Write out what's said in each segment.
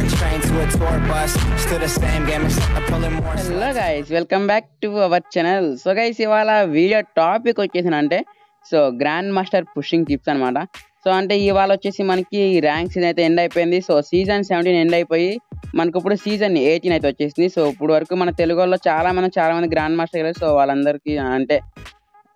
Hello guys, welcome back to our channel. So guys, ఇవాళ video topic వచ్చేసి అంటే grand master pushing tips అనమాట. So అంటే ఇవాళ వచ్చేసి మనకి ర్యాంక్ సీజన్ అయితే ఎండ్ అయిపోయింది. సో సీజన్ 17 ఎండ్ అయిపోయి మనకు ఇప్పుడు సీజన్ 18 అయితే వచ్చేసింది. సో ఇప్పుడు వరకు మన తెలుగులో చాలా మంది గ్రాండ్ మాస్టర్ అయ్యారు. సో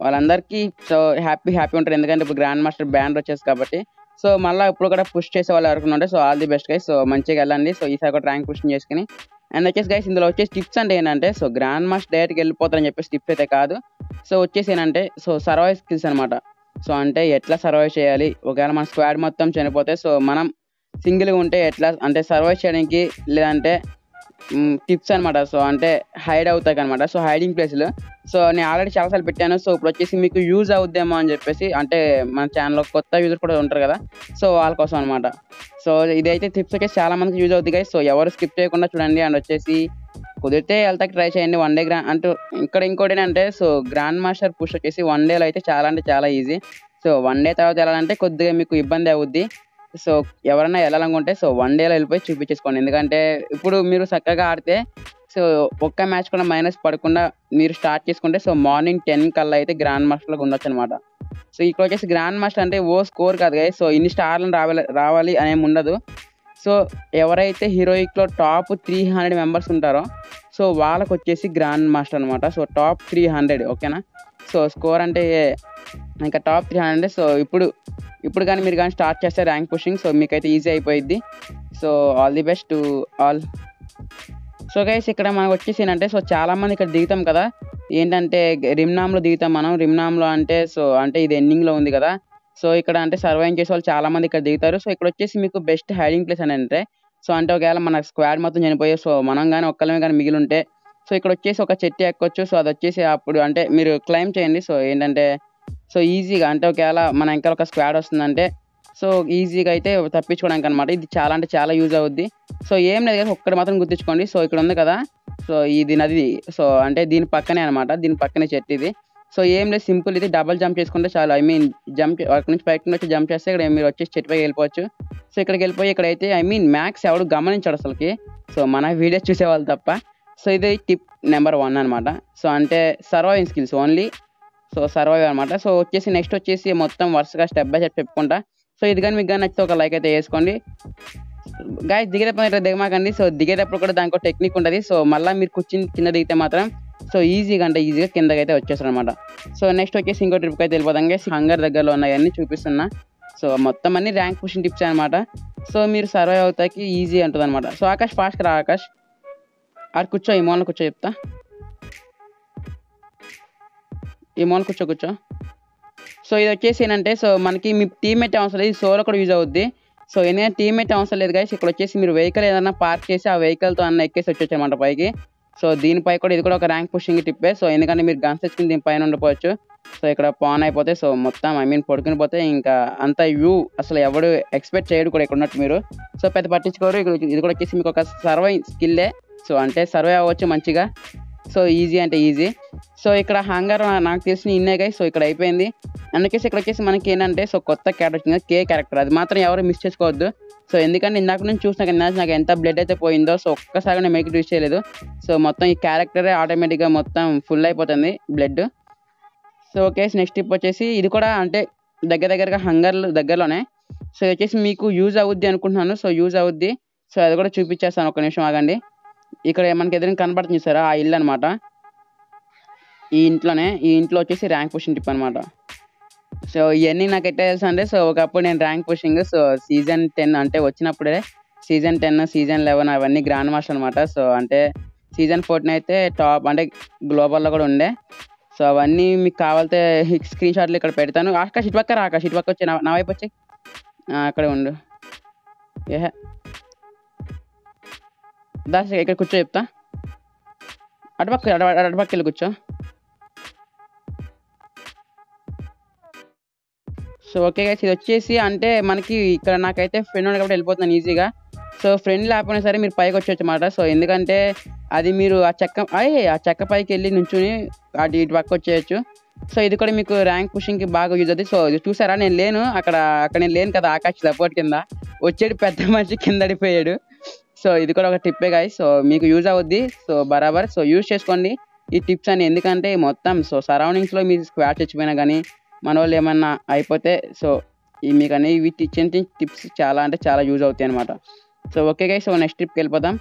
వాళ్ళందరికీ సో హ్యాపీ ఉంటారు, ఎందుకంటే ఇప్పుడు గ్రాండ్ మాస్టర్ బ్యాండ్ వచ్చేసి కాబట్టి. సో మళ్ళీ ఇప్పుడు కూడా పుష్ చేసే వాళ్ళు ఎవరికి ఉంటే so all the best guys. So మంచిగా వెళ్ళండి. సో ఈసారి కూడా ర్యాంక్ పుష్ చేసుకుని అండ్ వచ్చేసి గైస్, ఇందులో వచ్చేసి టిప్స్ అంటే ఏంటంటే సో గ్రాండ్ మాస్టర్ డైరెక్ట్గా వెళ్ళిపోతారని చెప్పేసి టిప్స్ అయితే కాదు. సో వచ్చేసి ఏంటంటే సో సర్వైవ్ స్కిల్స్ అనమాట. సో అంటే ఎట్లా సర్వైవ్ చేయాలి, ఒకవేళ మన స్క్వాడ్ మొత్తం చనిపోతే సో మనం సింగిల్గా ఉంటే ఎట్లా అంటే సర్వైవ్ చేయడానికి లేదంటే టిప్స్ అనమాట. సో అంటే హైడ్ అవుతాయి అనమాట. సో హైడింగ్ ప్లేస్లు సో నేను ఆల్రెడీ చాలాసార్లు పెట్టాను. సో ఇప్పుడు వచ్చేసి మీకు యూజ్ అవుద్దేమో అని చెప్పేసి, అంటే మన ఛానల్లో కొత్త యూజర్ కూడా ఉంటారు కదా, సో వాళ్ళ కోసం అనమాట. సో ఇదైతే టిప్స్ వచ్చేసి చాలా మందికి యూజ్ అవుతుంది కదా. సో ఎవరు స్కిప్ చేయకుండా చూడండి అండ్ వచ్చేసి కుదిరితే వెళ్తాకి ట్రై చేయండి. వన్ డే అంటే ఇక్కడ ఇంకోటి ఏంటంటే సో గ్రాండ్ మాస్టర్ పుష్ వచ్చేసి వన్ డేలో అయితే చాలా ఈజీ. సో వన్ డే తర్వాత వెళ్ళాలంటే కొద్దిగా మీకు ఇబ్బంది అవుద్ది. సో ఎవరైనా వెళ్ళాలనుకుంటే సో వన్ డేలో వెళ్ళిపోయి చూపించేసుకోండి, ఎందుకంటే ఇప్పుడు మీరు చక్కగా ఆడితే సో ఒక్క మ్యాచ్ కూడా మైనస్ పడకుండా మీరు స్టార్ట్ చేసుకుంటే సో మార్నింగ్ 10 కల్లా అయితే గ్రాండ్ మాస్టర్లో ఉండొచ్చు అనమాట. సో ఇక్కడ వచ్చేసి గ్రాండ్ మాస్టర్ అంటే ఓ స్కోర్ కాదు కదా, సో ఇన్ని స్టార్లు రావాలి అనేమి ఉండదు. సో ఎవరైతే హీరోయిక్లో టాప్ 300 మెంబర్స్ ఉంటారో సో వాళ్ళకు వచ్చేసి గ్రాండ్ మాస్టర్ అనమాట. సో టాప్ 300 ఓకేనా. సో స్కోర్ అంటే ఇంకా టాప్ 300. సో ఇప్పుడు కానీ మీరు కానీ స్టార్ట్ చేస్తే ర్యాంక్ పుషింగ్ సో మీకైతే ఈజీ అయిపోయిద్ది. So all the best to all. So guys, ఇక్కడ మనకు వచ్చేసి ఏంటంటే సో చాలామంది ఇక్కడ దిగుతాం కదా, ఏంటంటే రిమ్నామ్లో దిగుతాం మనం. రిమ్నామ్లో అంటే సో అంటే ఇది ఎండింగ్లో ఉంది కదా. సో ఇక్కడ అంటే సర్వైవ్ చేసే వాళ్ళు చాలామంది ఇక్కడ దిగుతారు. సో ఇక్కడ వచ్చేసి మీకు బెస్ట్ హైడింగ్ ప్లేస్ అని అంటే సో అంటే ఒకవేళ మన స్క్వాడ్ మొత్తం చనిపోయే సో మనం కానీ ఒక్కళ్ళమే కానీ మిగిలి ఉంటే సో ఇక్కడ వచ్చేసి ఒక చెట్టు ఎక్కొచ్చు. సో అది వచ్చేసి అప్పుడు అంటే మీరు క్లైమ్ చేయండి. సో ఏంటంటే సో ఈజీగా అంటే ఒకవేళ మన ఇంకా ఒక స్క్వాడ్ వస్తుందంటే సో ఈజీగా అయితే తప్పించుకోవడానికి అనమాట. ఇది చాలా యూజ్ అవుద్ది. సో ఏం లేదు కదా, ఒక్కటి మాత్రం గుర్తించుకోండి. సో ఇక్కడ ఉంది కదా సో ఇది నది, సో అంటే దీని పక్కనే అనమాట, దీని పక్కనే చెట్టు ఇది. సో ఏం లేదు, సింపుల్ ఇది. డబల్ జంప్ చేసుకుంటే చాలు. జంప్ అక్కడి నుంచి పైకి వచ్చి జంప్ చేస్తే ఇక్కడ మీరు వచ్చేసి చెట్టు పైకి వెళ్ళిపోవచ్చు. సో ఇక్కడికి వెళ్ళిపోయి ఇక్కడైతే మ్యాక్స్ ఎవడు గమనించాడు అసలుకి, సో మన వీడియోస్ చూసేవాళ్ళు తప్ప. సో ఇది టిప్ నెంబర్ 1 అనమాట. సో అంటే surviving skills only. So survive అనమాట. సో వచ్చేసి నెక్స్ట్ వచ్చేసి మొత్తం వరుసగా స్టెప్ బై స్టెప్ చెప్పుకుంటా. సో ఇది కానీ మీకు కానీ నచ్చితే ఒక లైక్ అయితే వేసుకోండి గాయస్. దిగేటప్పుడు ఇట్లా దిగమాకండి. సో దిగేటప్పుడు కూడా దానికి ఒక టెక్నిక్ ఉంటుంది. సో మళ్ళీ మీరు కూర్చుని కింద దిగితే మాత్రం సో ఈజీగా కిందకైతే వచ్చేస్తారు అనమాట. సో నెక్స్ట్ వచ్చేసి ఇంకో ట్రిప్ అయితే వెళ్ళిపోతాం గైస్. హంగర్ దగ్గరలో ఉన్నాయన్నీ చూపిస్తున్నా. సో మొత్తం అన్ని ర్యాంక్ పుషింగ్ టిప్స్ అనమాట. సో మీరు సర్వైవ్ అవుతాకి ఈజీ ఉంటుంది అనమాట. సో ఆకాష్ ఫాస్ట్గా ఆకాష్ అక్కడ కూర్చో, ఈ మోన్లో కూర్చో చెప్తా. ఈ మోన్ కూర్చో. సో ఇది వచ్చేసి ఏంటంటే సో మనకి మీ టీమ్మేట్ అవసరం లేదు, సోలో కూడా యూజ్ అవుద్ది. సో ఎందుకంటే టీమ్మేట్ అవసరం లేదు గైస్. ఇక్కడ వచ్చేసి మీరు వెహికల్ ఏదైనా పార్క్ చేసి ఆ వెహికల్తో అన్న ఎక్కేసి వచ్చేచ్చు అనమాట పైకి. సో దీనిపై కూడా ఇది కూడా ఒక ర్యాంక్ పుషింగ్ టిప్పే. సో ఎందుకంటే మీరు గన్స్ తెచ్చుకుని దీనిపైన ఉండిపోవచ్చు. సో ఇక్కడ పాన్ అయిపోతే సో మొత్తం పడుకుని పోతే ఇంకా అంత వ్యూ అసలు ఎవడు ఎక్స్పెక్ట్ చేయడు కూడా ఇక్కడ ఉన్నట్టు మీరు. సో పెద్ద పట్టించుకోరు. ఇది కూడా వచ్చేసి మీకు ఒక సర్వైవ్ స్కిల్లే. సో అంటే సర్వైవ్ అవ్వచ్చు మంచిగా. సో ఈజీ అంటే ఈజీ. సో ఇక్కడ హంగర్ నాకు తెలిసిన ఇన్నే గైస్. సో ఇక్కడ అయిపోయింది. అందుకేసి ఇక్కడ వచ్చేసి మనకి ఏంటంటే సో కొత్త క్యారెక్టర్ వచ్చింది కదా, కే క్యారెక్టర్. అది మాత్రం ఎవరు మిస్ చేసుకోవద్దు. సో ఎందుకంటే ఇందాక నుంచి చూసిన కింద నాకు ఎంత బ్లడ్ అయితే పోయిందో సో ఒక్కసారి నేను మేక్ యూజ్ చేయలేదు. సో మొత్తం ఈ క్యారెక్టరే ఆటోమేటిక్గా మొత్తం ఫుల్ అయిపోతుంది blood. So okay, next tip వచ్చేసి ఇది కూడా అంటే దగ్గరగా హంగర్లు దగ్గరలోనే. సో ఇది వచ్చేసి మీకు యూజ్ అవుద్ది అనుకుంటున్నాను. సో యూజ్ అవుద్ది. సో అది కూడా చూపించేస్తాను, ఒక నిమిషం ఆగండి. ఇక్కడ మనకి ఎదురు కనపడుతుంది సార్ ఆ ఇల్లు అనమాట. ఈ ఇంట్లో వచ్చేసి ర్యాంక్ పుషింగ్ టిప్ అనమాట. సో ఇవన్నీ నాకు ఎట్లా తెలుసు అంటే సో ఒకప్పుడు నేను ర్యాంక్ పుషింగ్ సో సీజన్ 10 అంటే వచ్చినప్పుడే సీజన్ 10 సీజన్ 11 అవన్నీ గ్రాండ్ మాస్టర్ అనమాట. సో అంటే సీజన్ 14 అయితే టాప్ అంటే గ్లోబల్లో కూడా ఉండే. సో అవన్నీ మీకు కావాలితే స్క్రీన్ షాట్లు ఇక్కడ పెడతాను. ఆకాష్ ఇటు పక్క రాకాష్ ఇటు పక్క వచ్చి నా వైపు వచ్చి అక్కడే ఉండు. ఏహే దాస్ ఇక్కడ కూర్చో చెప్తా. అటుపక్క వెళ్ళి కూర్చో. సో ఓకే గైస్, ఇది వచ్చేసి అంటే మనకి ఇక్కడ నాకైతే ఫ్రెండ్ ఉండే కాబట్టి వెళ్ళిపోతున్నాను ఈజీగా. సో ఫ్రెండ్ లేకపోయినా సరే మీరు పైకి వచ్చేవచ్చు అన్నమాట. సో ఎందుకంటే అది మీరు ఆ చెక్క పైకి వెళ్ళి నుంచుని అటు ఇటు పక్క వచ్చేయచ్చు. సో ఇది కూడా మీకు ర్యాంక్ పుషింగ్కి బాగా యూజ్ అవుతుంది. సో చూసారా, నేను లేను అక్కడ నేను లేను కదా ఆకాష్ సపోర్ట్ కింద. వచ్చేడు పెద్ద మనిషి కింద అడిపోయాడు. సో ఇది కూడా ఒక టిప్పే గైస్, సో మీకు యూజ్ అవుద్ది. సో బరాబర్ సో యూజ్ చేసుకోండి ఈ టిప్స్ అని, ఎందుకంటే మొత్తం సో సరౌండింగ్స్లో మీరు స్క్వాట్స్ తెచ్చిపోయినా కానీ మన వాళ్ళు ఏమన్నా అయిపోతే సో మీకు అనేవి ఇవి చిన్న టిప్స్ చాలా అంటే చాలా యూజ్ అవుతాయి అనమాట. So okay guys, so next టిప్కి వెళ్ళిపోదాం.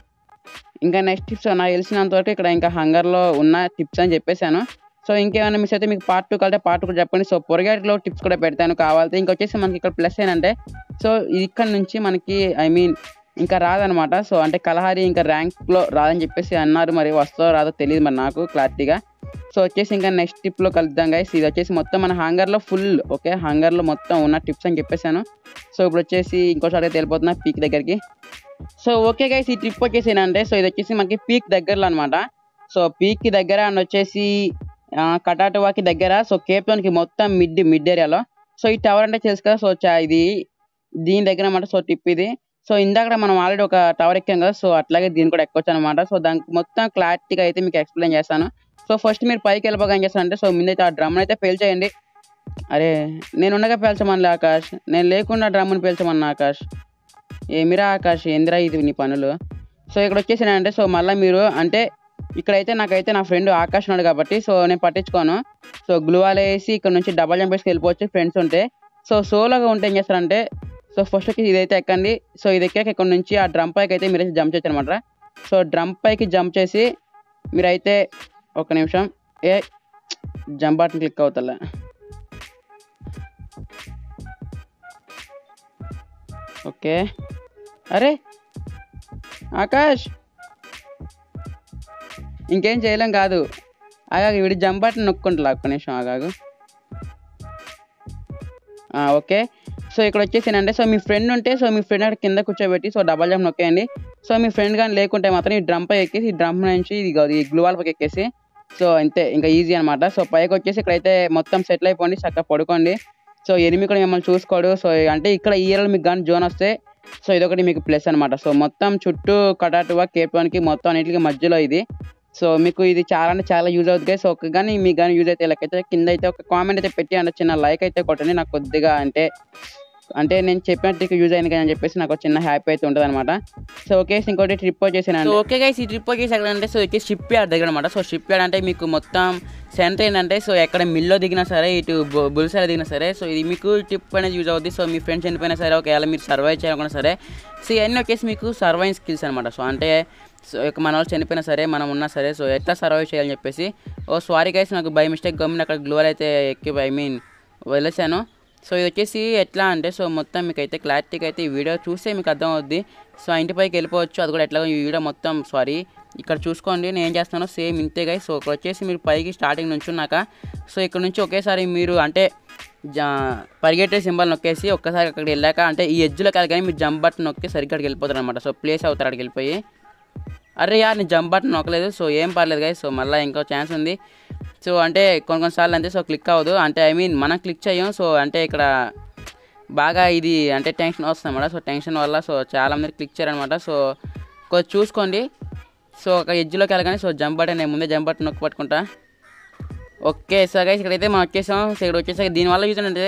ఇంకా నెక్స్ట్ టిప్స్ నాకు తెలిసినంతవరకు ఇక్కడ ఇంకా హంగర్లో ఉన్న టిప్స్ అని చెప్పేశాను. సో ఇంకేమైనా మిస్ అయితే మీకు పార్ట్ 2 కలితే పార్ట్ 2 కూడా చెప్పండి. సో పొరగాటిలో టిప్స్ కూడా పెడతాను కావాలంటే. ఇంకా వచ్చేసి మనకి ఇక్కడ ప్లస్ ఏంటంటే సో ఇక్కడ నుంచి మనకి ఐ మీన్ ఇంకా రాదనమాట. సో అంటే కలహారీ ఇంకా ర్యాంక్లో రాదని చెప్పేసి అన్నారు, మరి వస్తో రాదో తెలియదు మరి నాకు క్లారిటీగా. సో వచ్చేసి ఇంకా నెక్స్ట్ టిప్లో కలుద్దాం గైస్. ఇది వచ్చేసి మొత్తం మన హ్యాంగర్లో ఫుల్ ఓకే హ్యాంగర్లో మొత్తం ఉన్న టిప్స్ అని చెప్పేసాను. సో ఇప్పుడు వచ్చేసి ఇంకోసారి అయితే వెళ్ళిపోతున్నా పీక్ దగ్గరికి. సో ఓకే గైస్, ఈ ట్రిప్ వచ్చేసి ఏంటంటే సో ఇది వచ్చేసి మనకి పీక్ దగ్గరలో అనమాట. సో పీక్కి దగ్గర అండ్ వచ్చేసి కటాటవాకి దగ్గర సో కేప్లోనికి మొత్తం మిడ్ ఏరియాలో. సో ఈ టవర్ అంటే తెలుసు కదా, సో ఇది దీని దగ్గర అనమాట. సో టిప్ ఇది. సో ఇందాక మనం ఆల్రెడీ ఒక టవర్ ఎక్కాం కదా, సో అట్లాగే దీన్ని కూడా ఎక్కొచ్చు అనమాట. సో దానికి మొత్తం క్లారిటీగా అయితే మీకు ఎక్స్ప్లెయిన్ చేస్తాను. సో ఫస్ట్ మీరు పైకి వెళ్ళిపోగా ఏం చేస్తానంటే సో ముందైతే ఆ డ్రమ్ని అయితే పేల్చేయండి. అరే నేను ఉండగా పేల్చమని ఆకాష్, నేను లేకుండా డ్రమ్ని పేల్చమన్నా ఆకాష్, ఏమిరా ఆకాష్ ఏందిరా ఇది నీ పనులు. సో ఇక్కడ వచ్చేసానంటే సో మళ్ళీ మీరు అంటే ఇక్కడైతే నాకైతే నా ఫ్రెండ్ ఆకాష్ ఉన్నాడు కాబట్టి సో నేను పట్టించుకోను. సో గ్లూవాలే వేసి ఇక్కడ నుంచి డబల్ జంప్ వేసి వెళ్ళిపోవచ్చు ఫ్రెండ్స్ ఉంటే. సో సోలోగా ఉంటే ఏం చేస్తారంటే సో ఫస్ట్ వచ్చి ఇదైతే ఎక్కండి. సో ఇది ఎక్కాక ఇక్కడ నుంచి ఆ డ్రమ్ పైకి అయితే మీరైతే జంప్ చేయొచ్చు అనమాట. సో డ్రమ్ పైకి జంప్ చేసి మీరైతే ఒక నిమిషం ఏ జంప్ బటన్ క్లిక్ అవుతలే. ఓకే అరే ఆకాష్ ఇంకేం చేయలేం కాదు, ఆగాగు వీడి జంప్ బటన్ నొక్కుంటా ఒక్క నిమిషం ఆగాగు. ఓకే సో ఇక్కడ వచ్చేసానంటే సో మీ ఫ్రెండ్ ఉంటే సో మీ ఫ్రెండ్ అక్కడ కింద కూర్చోబెట్టి సో డబల్ జంప్ నొక్కేయండి. సో మీ ఫ్రెండ్ కానీ లేకుంటే మాత్రం ఈ డ్రమ్ పై ఎక్కేసి ఈ డ్రమ్ నుంచి ఇది కాదు ఈ గ్లూవాల్ పైకి ఎక్కేసి సో అంతే ఇంకా ఈజీ అనమాట. సో పైకి వచ్చేసి ఇక్కడైతే మొత్తం సెటిల్ అయిపోండి, చక్కగా పడుకోండి. సో ఎనిమిది కూడా మిమ్మల్ని చూసుకోడు. సో అంటే ఇక్కడ ఈ ఏరియాలో మీకు కానీ జోన్ వస్తే సో ఇదొకటి మీకు ప్లస్ అనమాట. సో మొత్తం చుట్టూ కటాటువా కేప్లోనికి మొత్తం అన్నిటికీ మధ్యలో ఇది. సో మీకు ఇది చాలా అంటే చాలా యూజ్ అవుతుంది. సో ఒక కానీ మీకు కానీ యూజ్ అయితే లైక్ అయితే కింద అయితే ఒక కామెంట్ అయితే పెట్టి అంటే చిన్న లైక్ అయితే కొట్టండి నాకు కొద్దిగా, అంటే అంటే నేను చెప్పినట్టు యూజ్ అయింది కదా అని చెప్పేసి నాకు చిన్న హ్యాపీ అయితే ఉంటుంది అనమాట. సో ఓకే ఇంకోటి ట్రిప్ వచ్చేసాను. ఓకే గైస్, ఈ ట్రిప్ వచ్చేసి ఎక్కడ అంటే సో వచ్చేసి షిప్ యార్డ్ దగ్గర అనమాట. సో షిప్ యార్డ్ అంటే మీకు మొత్తం సెంటర్ ఏంటంటే సో ఎక్కడ మిల్లో దిగినా సరే ఇటు బుల్సాలో దిగినా సరే సో ఇది మీకు ట్రిప్ అనేది యూజ్ అవుతుంది. సో మీ ఫ్రెండ్స్ చనిపోయినా సరే ఒకవేళ మీరు సర్వైవ్ చేయకుండా సరే సో ఇవన్నీ వచ్చేసి మీకు సర్వైవింగ్ స్కిల్స్ అనమాట. సో అంటే సో మన వాళ్ళు చనిపోయినా సరే మనం ఉన్నా సరే సో ఎట్లా సర్వైవ్ చేయాలని చెప్పేసి. ఓ సారీ గైస్, నాకు బై మిస్టేక్ గమ్మున అక్కడ గ్లోవల్ అయితే ఎక్కి ఐ మీన్ వదిలేసాను. సో ఇది వచ్చేసి ఎట్లా అంటే సో మొత్తం మీకు అయితే క్లారిటీగా అయితే ఈ వీడియో చూస్తే మీకు అర్థం అవుద్ది. సో ఇంటిపైకి వెళ్ళిపోవచ్చు, అది కూడా ఎట్లా ఈ వీడియో మొత్తం సారీ ఇక్కడ చూసుకోండి నేను ఏం చేస్తానో సేమ్ ఇంతే గైస్. సో ఇక్కడ వచ్చేసి మీరు పైకి స్టార్టింగ్ నుంచి ఉన్నాక సో ఇక్కడ నుంచి ఒకేసారి మీరు అంటే పరిగెట్టే సింబల్ నొక్కేసి ఒక్కసారి అక్కడికి వెళ్ళాక అంటే ఈ ఎడ్జ్లో కాదు కానీ మీరు జంప్ బటన్ నొక్కి సరిగ్గా అక్కడికి వెళ్ళిపోతారు అనమాట. సో ప్లేస్ అవుతారు అక్కడికి వెళ్ళిపోయి. అరే యార్ నేను జంప్ బటన్ నొక్కలేదు, సో ఏం పర్లేదు గైస్. సో మళ్ళీ ఇంకో ఛాన్స్ ఉంది. సో అంటే కొన్నిసార్లు అంతే సో క్లిక్ అవ్వదు, అంటే ఐ మీన్ మనం క్లిక్ చేయం. సో అంటే ఇక్కడ బాగా ఇది అంటే టెన్షన్ వస్తుంది అన్నమాట. సో టెన్షన్ వల్ల సో చాలామంది క్లిక్ చేయాలన్నమాట. సో కొంచెం చూసుకోండి. సో ఒక ఎడ్జ్లోకి వెళ్ళగానే సో జంప్ బటన్ నేను ముందే జంప్ బటన్ నొక్కి పట్టుకుంటా. ఓకే సో గైస్, ఇక్కడైతే మనం వచ్చేసాం. సో ఇక్కడ వచ్చేసాక దీనివల్ల యూజ్ అంటే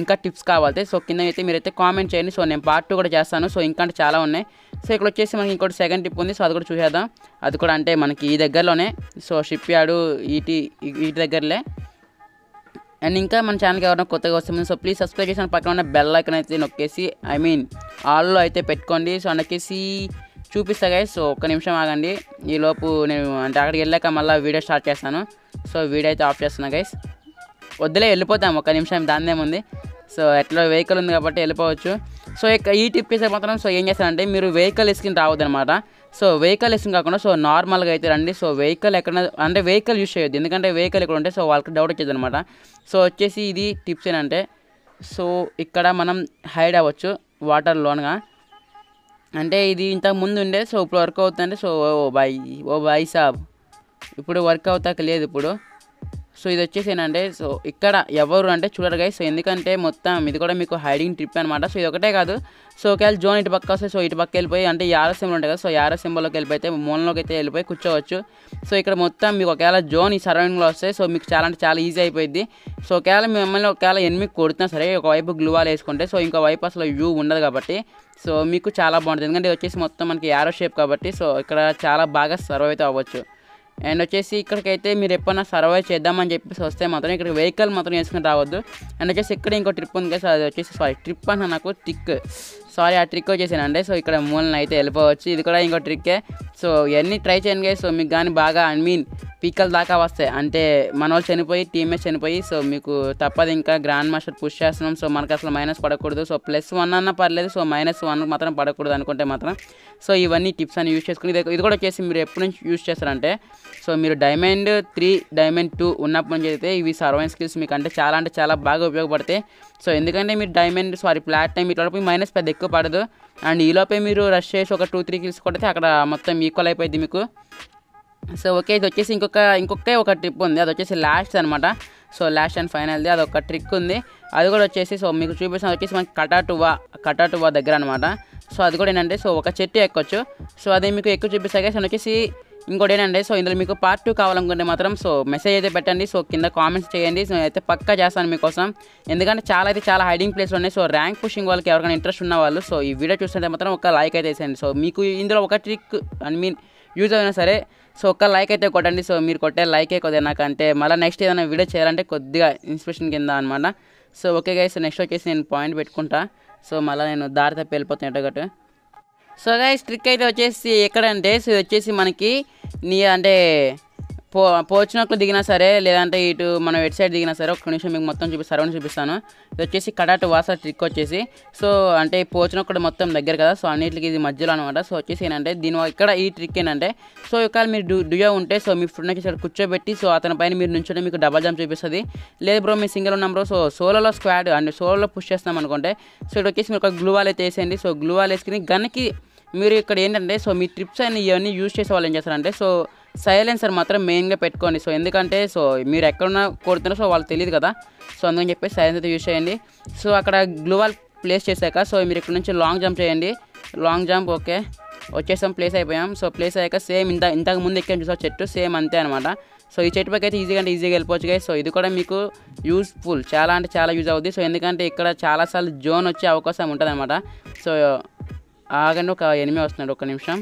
ఇంకా టిప్స్ కావాలి సో కింద అయితే మీరైతే కామెంట్ చేయండి. సో నేను పార్ట్ 2 కూడా చేస్తాను. సో ఇంకా అంటే చాలా ఉన్నాయి. సో ఇక్కడ వచ్చేసి మనకి ఇంకోటి సెకండ్ టిప్ ఉంది, సో అది కూడా చూసేద్దాం. అది కూడా అంటే మనకి ఈ దగ్గరలోనే సో షిప్ యార్డు ఈటి దగ్గరలే. అండ్ ఇంకా మన ఛానల్కి ఎవరైనా కొత్తగా వస్తుంది సో ప్లీజ్ సబ్స్క్రైబ్ చేసి పక్కన ఉన్న బెల్ ఐకాన్ అయితే నొక్కేసి ఐ మీన్ ఆల్లో అయితే పెట్టుకోండి. సో అందుకేసి చూపిస్తా గైస్. సో ఒక్క నిమిషం ఆగండి, ఈలోపు నేను అంటే అక్కడికి వెళ్ళాక మళ్ళీ వీడియో స్టార్ట్ చేస్తాను. సో వీడియో అయితే ఆఫ్ చేస్తున్నా గైస్, వద్దులే వెళ్ళిపోతాం ఒక్క నిమిషం దాందేముంది. సో ఎట్లా వెహికల్ ఉంది కాబట్టి వెళ్ళిపోవచ్చు. సో ఈ టిప్ చేసే మాత్రం సో ఏం చేస్తారంటే మీరు వెహికల్ వేసుకుని రావద్దనమాట. సో వెహికల్ వేసుకుని కాకుండా సో నార్మల్గా అయితే రండి. సో వెహికల్ ఎక్కడ అంటే వెహికల్ యూస్ చేయొద్దు, ఎందుకంటే వెహికల్ ఇక్కడ ఉంటే సో వాళ్ళకి డౌట్ వచ్చేదనమాట. సో వచ్చేసి ఇది టిప్స్ ఏంటంటే సో ఇక్కడ మనం హైడ్ అవ్వచ్చు వాటర్లోనగా. అంటే ఇది ఇంతకు ముందు ఉండే, సో ఇప్పుడు వర్క్ అవుతుందంటే, సో ఓ బాయ్ సాబ్ ఇప్పుడు వర్క్ అవుతాక లేదు ఇప్పుడు. సో ఇది వచ్చేసి ఏంటంటే, సో ఇక్కడ ఎవరు అంటే చూడరు గైస్. సో ఎందుకంటే మొత్తం ఇది కూడా మీకు హైడింగ్ ట్రిప్ అనమాట. సో ఇది ఒకటే కాదు, సో ఒకవేళ జోన్ ఇటు పక్క వస్తే, సో ఇటు పక్క వెళ్ళిపోయి అంటే యారో సింబల్ ఉంటాయి కదా, సో యారో సింబల్లోకి వెళ్ళిపోతే మూలంలోకి అయితే వెళ్ళిపోయి కూర్చోవచ్చు. సో ఇక్కడ మొత్తం మీకు ఒకవేళ జోన్ ఈ సరౌండింగ్లో వస్తే, సో మీకు చాలా అంటే చాలా ఈజీ అయిపోయింది. సో ఒకవేళ మిమ్మల్ని ఒకవేళ ఎనిమిది కొడుతున్నా సరే, ఒకవైపు గ్లూవాల్ వేసుకుంటే, సో ఇంకో వైపు అసలు వ్యూ ఉండదు కాబట్టి, సో మీకు చాలా బాగుంటుంది. ఎందుకంటే ఇది వచ్చేసి మొత్తం మనకి యారో షేప్ కాబట్టి, సో ఇక్కడ చాలా బాగా సర్వ్ అయితే అవ్వచ్చు. అండ్ వచ్చేసి ఇక్కడికైతే మీరు ఎప్పుడైనా సర్వై చేద్దామని చెప్పేసి వస్తే మాత్రం ఇక్కడ వెహికల్ మాత్రం వేసుకుని రావద్దు. అండ్ వచ్చేసి ఇక్కడ ఇంకో ట్రిప్ ఉంది కదా, అది వచ్చేసి సారీ ట్రిప్ అన్న నాకు ట్రిక్ సారీ ఆ ట్రిక్ వచ్చేసానండి. సో ఇక్కడ మూలన అయితే వెళ్ళిపోవచ్చు, ఇది కూడా ఇంకో ట్రిక్కే. సో ఇవన్నీ ట్రై చేయండి కదా, సో మీకు కానీ బాగా ఐ మీన్ పీకల్ దాకా వస్తాయి అంటే మన వాళ్ళు చనిపోయి టీమేట్స్ చనిపోయి, సో మీకు తప్పదు. ఇంకా గ్రాండ్ మాస్టర్ పుష్ చేస్తున్నాం, సో మనకు అసలు మైనస్ పడకూడదు. సో +1 అన్నా పర్లేదు, సో -1 మాత్రం పడకూడదు అనుకుంటే మాత్రం. సో ఇవన్నీ టిప్స్ అని యూజ్ చేసుకుని ఇది కూడా వచ్చేసి మీరు ఎప్పటి నుంచి యూజ్ చేస్తారంటే, సో మీరు డైమండ్ 3 డైమండ్ 2 ఉన్నప్పటి నుంచి అయితే ఇవి సర్వైన్ స్కిల్స్ మీకు అంటే చాలా బాగా ఉపయోగపడతాయి. సో ఎందుకంటే మీరు ప్లాటినం ఇట్లాడిపోయి మైనస్ పెద్ద ఎక్కువ పడదు. అండ్ ఈలోపే మీరు రష్ చేసి ఒక 2-3 కిల్స్ కొడితే అక్కడ మొత్తం ఈక్వల్ అయిపోయింది మీకు. సో ఓకే, ఇది వచ్చేసి ఇంకొక ట్రిప్ ఉంది, అది వచ్చేసి లాస్ట్ అనమాట. సో లాస్ట్ అండ్ ఫైనల్ది అదొక ట్రిక్ ఉంది, అది కూడా వచ్చేసి సో మీకు చూపిస్తాను. వచ్చేసి మనకి కటాటువా దగ్గర అనమాట. సో అది కూడా ఏంటంటే, సో ఒక చెట్టు ఎక్కొచ్చు. సో అదే మీకు ఎక్కువ చూపిస్తాయి. సో వచ్చేసి ఇంకోటి ఏంటంటే, సో ఇందులో మీకు పార్ట్ 2 కావాలనుకుంటే మాత్రం సో మెసేజ్ అయితే పెట్టండి, సో కింద కామెంట్స్ చేయండి. సో అయితే పక్కా చేస్తాను మీకోసం, ఎందుకంటే చాలా హైడింగ్ ప్లేస్లు ఉన్నాయి. సో ర్యాంక్ పుషింగ్ వాళ్ళకి ఎవరికైనా ఇంట్రెస్ట్ ఉన్న వాళ్ళు సో ఈ వీడియో చూస్తుంటే మాత్రం ఒక లైక్ అయితే వేసేయండి. సో మీకు ఇందులో ఒక ట్రిక్ యూజ్ అయినా సరే సో ఒక లైక్ అయితే కొట్టండి. సో మీరు కొట్టే లైకే కొద్దిగా నాకంటే మళ్ళీ నెక్స్ట్ ఏదైనా వీడియో చేయాలంటే కొద్దిగా ఇన్స్పిరేషన్ కింద అనమాట. సో ఓకే గైస్, నెక్స్ట్ వచ్చేసి నేను పాయింట్ పెట్టుకుంటా. సో మళ్ళీ నేను దారి తప్పి వెళ్ళిపోతాను ఎటోగటు. సో గైస్ ట్రిక్ అయితే వచ్చేసి ఎక్కడంటే, సో ఇది వచ్చేసి మనకి పోచినోకు దిగినా సరే, లేదంటే ఇటు మనం వెబ్ సైడ్ దిగినా సరే. ఒక్క నిమిషం మీకు మొత్తం సరౌండ్ చూపిస్తాను. ఇది వచ్చేసి కటాటువాస ట్రిక్ వచ్చేసి, సో అంటే పోచినోకు మొత్తం దగ్గర కదా, సో అన్నిటికి ఇది మధ్యలో అనమాట. సో వచ్చేసి ఏంటంటే దీని ఇక్కడ ఈ ట్రిక్ ఏంటంటే, సో ఒకవేళ మీరు డుయో ఉంటే సో మీ ఫ్రెండ్కి ఇక్కడ కూర్చోబెట్టి సో అతని పైన మీరు నుంచుంటే మీకు డబల్ జంప్ చూపిస్తుంది. లేదు బ్రో మీ సింగిల్ ఉన్నాం బ్రో, సో సోలోలో స్క్వాడ్ అండ్ సోలోలో పుష్ చేస్తాం అనుకుంటే, సో ఇక్కడ వచ్చేసి మీరు ఒక గ్లూవాల్ అయితే వేసేయండి. సో గ్లూవాల్ వేసుకుని గన్కి మీరు ఇక్కడ ఏంటంటే, సో మీ ట్రిప్స్ అన్ని ఇవన్నీ యూజ్ చేసే వాళ్ళు ఏం చేస్తారంటే, సో సైలెన్సర్ మాత్రం మెయిన్గా పెట్టుకోండి. సో ఎందుకంటే సో మీరు ఎక్కడున్నా కొడుతున్నారో సో వాళ్ళు తెలియదు కదా, సో అందుకని చెప్పి సైలెన్స్ అయితే యూజ్ చేయండి. సో అక్కడ గ్లూవాల్ ప్లేస్ చేశాక సో మీరు ఇక్కడ నుంచి లాంగ్ జంప్ చేయండి. లాంగ్ జంప్ ఓకే వచ్చేసాం, ప్లేస్ అయిపోయాం. సో ప్లేస్ అయ్యాక సేమ్ ఇంతకు ముందు ఎక్కడ చూసాం చెట్టు సేమ్ అంతే అనమాట. సో ఈ చెట్టు పైకి అయితే ఈజీగా వెళ్ళిపోవచ్చు కదా. సో ఇది కూడా మీకు యూస్ఫుల్, చాలా యూజ్ అవుద్ది. సో ఎందుకంటే ఇక్కడ చాలాసార్లు జోన్ వచ్చే అవకాశం ఉంటుంది అనమాట. సో ఆగండి, ఒక ఎనిమిది వస్తున్నాడు, ఒక్క నిమిషం.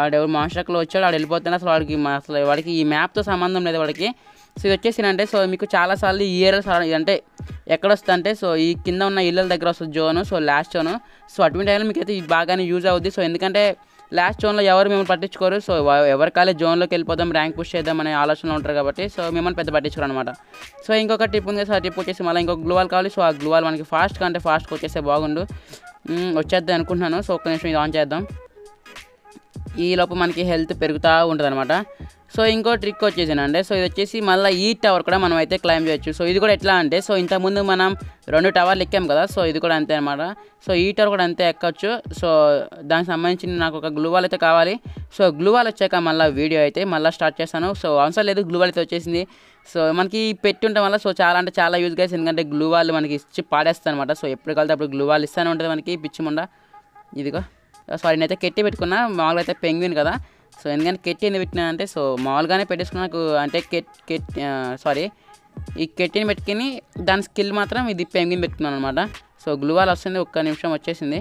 ఆడెవరు మాస్టర్లో వచ్చాడు, ఆడు వెళ్ళిపోతున్నాడు. అసలు వాడికి ఈ మ్యాప్తో సంబంధం లేదు వాడికి. సో ఇది వచ్చేసిందంటే, సో మీకు చాలాసార్లు ఈ ఏరియా అంటే ఎక్కడ వస్తుంది అంటే, సో ఈ కింద ఉన్న ఇళ్ళ దగ్గర వస్తుంది zone, so last zone. So అటువంటి టైంలో మీకు అయితే బాగానే యూజ్ అవుద్ది. సో ఎందుకంటే లాస్ట్ జోన్లో ఎవరు మిమ్మల్ని పట్టించుకోరు, సో ఎవరి కాలే జోన్లోకి వెళ్ళిపోదాం ర్యాంక్ పుష్ చేద్దాం అనే ఆలోచనలో ఉంటారు కాబట్టి, సో మిమ్మల్ని పెద్ద పట్టించుకోరు అనమాట. సో ఇంకొక ట్రిప్ ఉంది, సో ఆ ట్రిప్ వచ్చేసి మళ్ళీ ఇంకొక గ్లూవాల్ కావాలి. సో ఆ గ్లూవాల్ మనకి ఫాస్ట్గా వచ్చేస్తే బాగుండు, వచ్చేద్దాం అనుకుంటున్నాను. సో ఒక్క నిమిషం ఇది ఆన్ చేద్దాం, ఈలోపు మనకి హెల్త్ పెరుగుతూ ఉంటుంది అనమాట. సో ఇంకో ట్రిక్ వచ్చేసానండి. సో ఇది వచ్చేసి మళ్ళీ ఈ టవర్ కూడా మనం అయితే క్లైమ్ చేయొచ్చు. సో ఇది కూడా ఎట్లా అంటే, సో ఇంతకుముందు మనం 2 టవర్లు ఎక్కాం కదా, సో ఇది కూడా అంతే అనమాట. సో ఈ టవర్ కూడా అంతే ఎక్కచ్చు. సో దానికి సంబంధించి నాకు ఒక గ్లూవాల్ అయితే కావాలి. సో గ్లూవాల్ వచ్చాక మళ్ళీ వీడియో అయితే మళ్ళీ స్టార్ట్ చేస్తాను. సో అవసరం లేదు, గ్లూవాల్ అయితే వచ్చేసింది. సో మనకి పెట్టి ఉండటం వల్ల సో చాలా యూజ్ కాదు. ఎందుకంటే గ్లూవాల్ మనకి ఇచ్చి పాడేస్తాను అనమాట. సో ఎప్పుడు కలితే అప్పుడు గ్లూవాల్ ఇస్తూనే ఉంటుంది మనకి పిచ్చిముండా. ఇదిగో సారీ, నేనైతే కెట్టి పెట్టుకున్నా, మామూలుగా అయితే పెంగ్విన్ కదా. సో ఎందుకంటే కెట్టి ఎందుకు పెట్టినా అంటే, సో మామూలుగానే పెట్టేసుకున్నా అంటే ఈ కెట్టిని పెట్టుకుని దాని స్కిల్ మాత్రం ఇది పెంగ్విన్ పెట్టుకున్నాను అనమాట. సో గ్లూవాల్ వస్తుంది, ఒక్క నిమిషం వచ్చేసింది.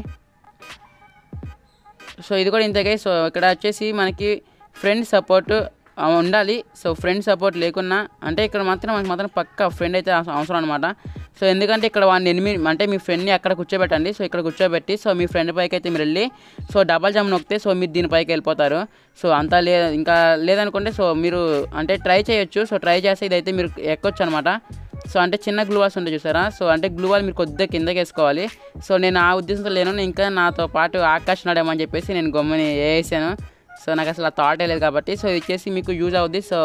సో ఇది కూడా ఇంతకే. సో ఇక్కడ వచ్చేసి మనకి ఫ్రెండ్ సపోర్ట్ ఉండాలి. సో ఫ్రెండ్ సపోర్ట్ లేకున్నా అంటే ఇక్కడ మాత్రం మనకు మాత్రం పక్కా ఫ్రెండ్ అయితే అవసరం అనమాట. సో ఎందుకంటే ఇక్కడ వాడిని మీ ఫ్రెండ్ని అక్కడ కూర్చోబెట్టండి. సో ఇక్కడ కూర్చోబెట్టి సో మీ ఫ్రెండ్ పైకి అయితే మీరు వెళ్ళి సో డబల్ జంప్ నొక్కితే సో మీరు దీనిపైకి వెళ్ళిపోతారు. సో అంతా ఇంకా లేదనుకుంటే సో మీరు అంటే ట్రై చేయొచ్చు. సో ట్రై చేస్తే ఇదైతే మీరు ఎక్కొచ్చు అనమాట. సో అంటే చిన్న గ్లూవాల్స్ ఉంటాయి చూసారా, సో అంటే గ్లూవాల్ మీరు కొద్దిగా కిందకి వేసుకోవాలి. సో నేను ఆ ఉద్దేశంతో లేను, ఇంకా నాతో పాటు ఆకాష్ నడమని చెప్పేసి నేను గమ్ముని వేసాను. సో నాకు అసలు ఆ థాటే లేదు కాబట్టి, సో ఇది చేసి మీకు యూజ్ అవుద్ది. సో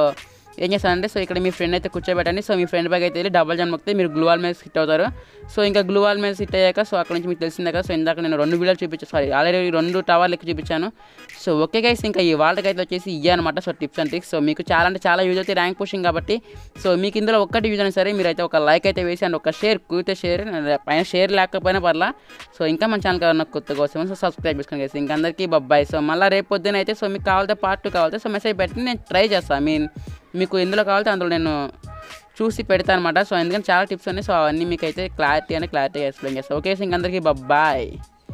ఏం చేస్తానంటే, సో ఇక్కడ మీ ఫ్రెండ్ అయితే కూర్చోబెట్టండి. సో మీ ఫ్రెండ్ బ్యాగ్ అయితే వెళ్ళి డబల్ జంప్ మొక్కితే మీరు గ్లూవాల్ మీద హిట్ అవుతారు. సో ఇంకా గ్లూవాల్ మీద హిట్ అయ్యాక సో అక్కడ నుంచి మీకు తెలిసిందాక సో ఇందాక నేను 2 వీడియోలు చూపించాను, సారీ ఆల్రెడీ 2 టవర్లకి చూపించాను. సో ఓకే గైస్, ఇంకా ఈ వాళ్ళకి అయితే వచ్చేసి ఇయ్య అనమాట. So tips and tricks so మీకు చాలా అంటే చాలా యూజ్ అవుతాయి ర్యాంక్ పుషింగ్ కాబట్టి. సో మీకు ఇందులో ఒక్కటి యూజ్ అయినా సరే మీరైతే ఒక లైక్ అయితే వేసి అండ్ ఒక షేర్ కూతే షేర్ పైన షేర్ లేకపోయినా పర్లా. సో ఇంకా మన ఛానల్ కావాలి కొత్త కోసం సో సబ్స్క్రైబ్ చేసుకుని గైస్, ఇంకా అందరికీ బబ్బాయ్. సో మళ్ళీ రేపు పొద్దున అయితే సో మీకు కావాలంటే పార్ట్ 2 కావాలి సో మెసేజ్ పెట్టి నేను ట్రై చేస్తాను. మీకు ఎందులో కావాలంటే అందులో నేను చూసి పెడతాను అనమాట. సో ఎందుకంటే చాలా టిప్స్ ఉన్నాయి, సో అవన్నీ మీకు అయితే క్లారిటీగా ఎక్స్ప్లెయిన్ చేస్తాను. ఓకే ఇంక అందరికీ బబ్బాయ్.